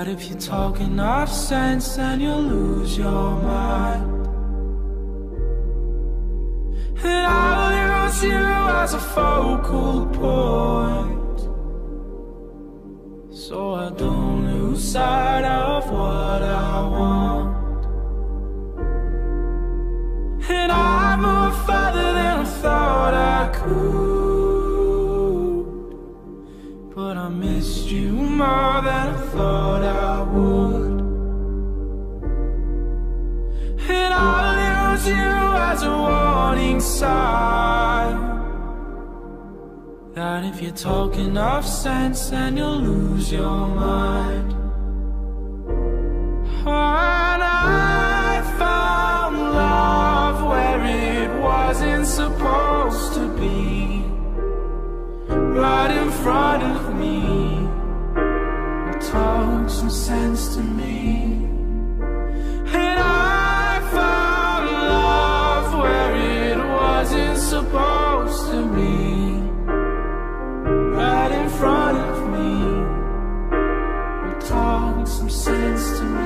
But if you're talking off sense, then you'll lose your mind. And I'll use you as a focal point, so I don't lose sight of what I want. And I move further than I thought I could, but I missed you more than I thought I would. And I'll use you as a warning sign that if you're talking off sense, then you'll lose your mind. And I found love where it wasn't supposed to be, right in front of me. It talked some sense to me. And I found love where it wasn't supposed to be, right in front of me. It talked some sense to me.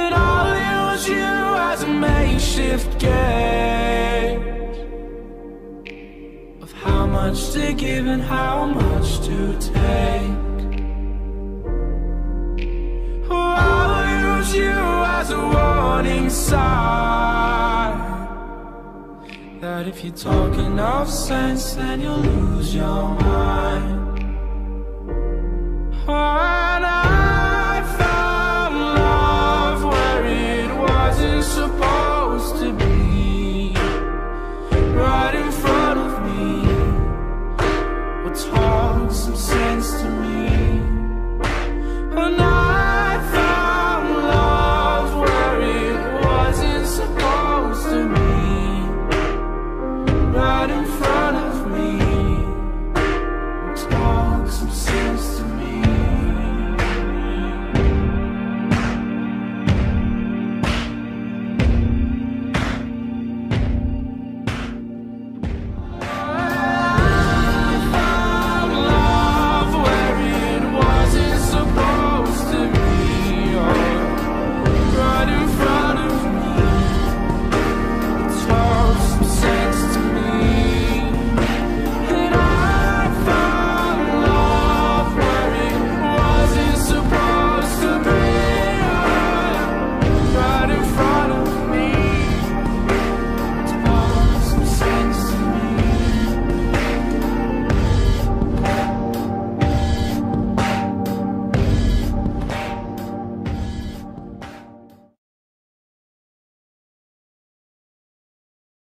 And I'll use you as a makeshift game of how much to give and how much to take. Oh, I'll use you as a warning sign that if you're talking off sense, then you'll lose your mind. Oh,